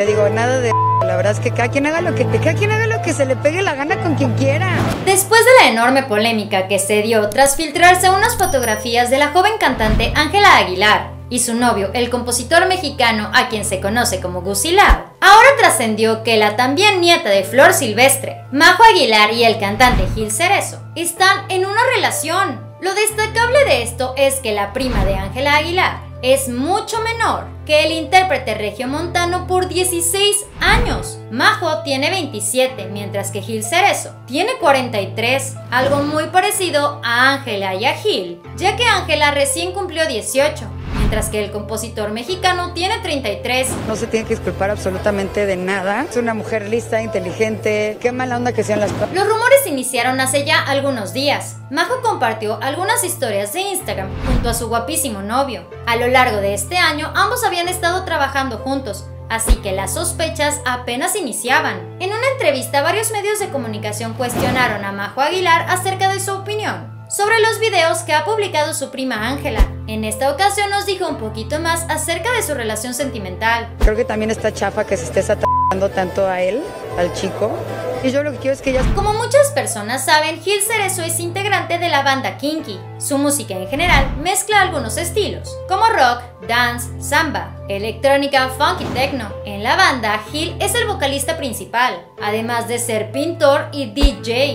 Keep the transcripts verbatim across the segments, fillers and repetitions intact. Te digo, nada de... La verdad es que cada quien haga lo que, cada quien haga lo que se le pegue la gana con quien quiera. Después de la enorme polémica que se dio tras filtrarse unas fotografías de la joven cantante Ángela Aguilar y su novio, el compositor mexicano a quien se conoce como Gucilar, ahora trascendió que la también nieta de Flor Silvestre, Majo Aguilar, y el cantante Gil Cerezo están en una relación. Lo destacable de esto es que la prima de Ángela Aguilar es mucho menor que el intérprete regiomontano por dieciséis años. Majo tiene veintisiete, mientras que Gil Cerezo tiene cuarenta y tres, algo muy parecido a Ángela y a Gil, ya que Ángela recién cumplió dieciocho, mientras que el compositor mexicano tiene treinta y tres. No se tiene que disculpar absolutamente de nada. Es una mujer lista, inteligente. Qué mala onda que sean las cosas. Los rumores iniciaron hace ya algunos días. Majo compartió algunas historias de Instagram junto a su guapísimo novio. A lo largo de este año, ambos habían estado trabajando juntos, así que las sospechas apenas iniciaban. En una entrevista, varios medios de comunicación cuestionaron a Majo Aguilar acerca de su opinión sobre los videos que ha publicado su prima Ángela. En esta ocasión nos dijo un poquito más acerca de su relación sentimental. Creo que también está chafa que se estés atacando tanto a él, al chico. Y yo lo que quiero es que ella... Como muchas personas saben, Gil Cerezo es integrante de la banda Kinky. Su música en general mezcla algunos estilos, como rock, dance, samba, electrónica, funk y techno. En la banda, Gil es el vocalista principal, además de ser pintor y D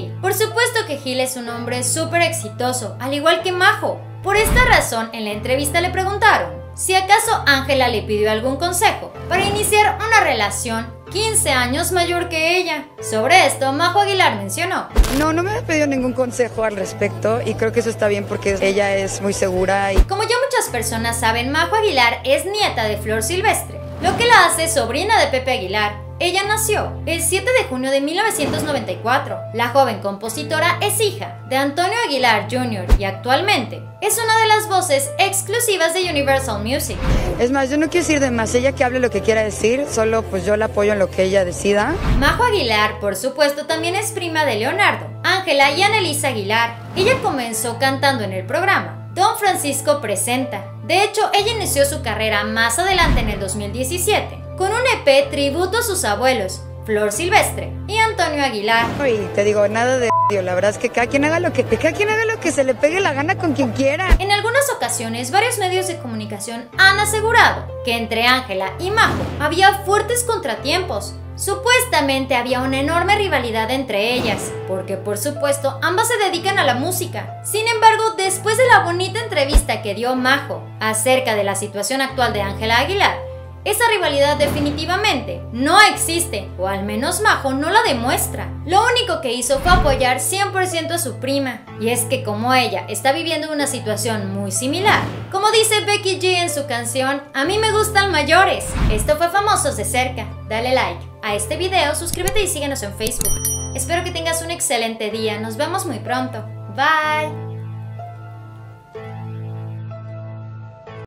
J. Por supuesto que Gil es un hombre súper exitoso, al igual que Majo. Por esta razón, en la entrevista le preguntaron si acaso Ángela le pidió algún consejo para iniciar una relación quince años mayor que ella. Sobre esto, Majo Aguilar mencionó: No, no me ha pedido ningún consejo al respecto y creo que eso está bien porque ella es muy segura. Y... Como ya muchas personas saben, Majo Aguilar es nieta de Flor Silvestre, lo que la hace sobrina de Pepe Aguilar. Ella nació el siete de junio de mil novecientos noventa y cuatro. La joven compositora es hija de Antonio Aguilar junior y actualmente es una de las voces exclusivas de Universal Music. Es más, yo no quiero decir de más, ella que hable lo que quiera decir, solo pues yo la apoyo en lo que ella decida. Majo Aguilar, por supuesto, también es prima de Leonardo, Ángela y Annelisa Aguilar. Ella comenzó cantando en el programa Don Francisco Presenta. De hecho, ella inició su carrera más adelante en el dos mil diecisiete. Con un E P tributo a sus abuelos, Flor Silvestre y Antonio Aguilar. Uy, te digo, nada de... La verdad es que cada quien haga lo que cada quien haga lo que se le pegue la gana con quien quiera. En algunas ocasiones, varios medios de comunicación han asegurado que entre Ángela y Majo había fuertes contratiempos. Supuestamente había una enorme rivalidad entre ellas, porque por supuesto ambas se dedican a la música. Sin embargo, después de la bonita entrevista que dio Majo acerca de la situación actual de Ángela Aguilar, esa rivalidad definitivamente no existe, o al menos Majo no la demuestra. Lo único que hizo fue apoyar cien por ciento a su prima, y es que como ella está viviendo una situación muy similar, como dice Becky G en su canción A mí me gustan mayores. Esto fue Famosos de Cerca. Dale like a este video, suscríbete y síguenos en Facebook. Espero que tengas un excelente día, nos vemos muy pronto. Bye.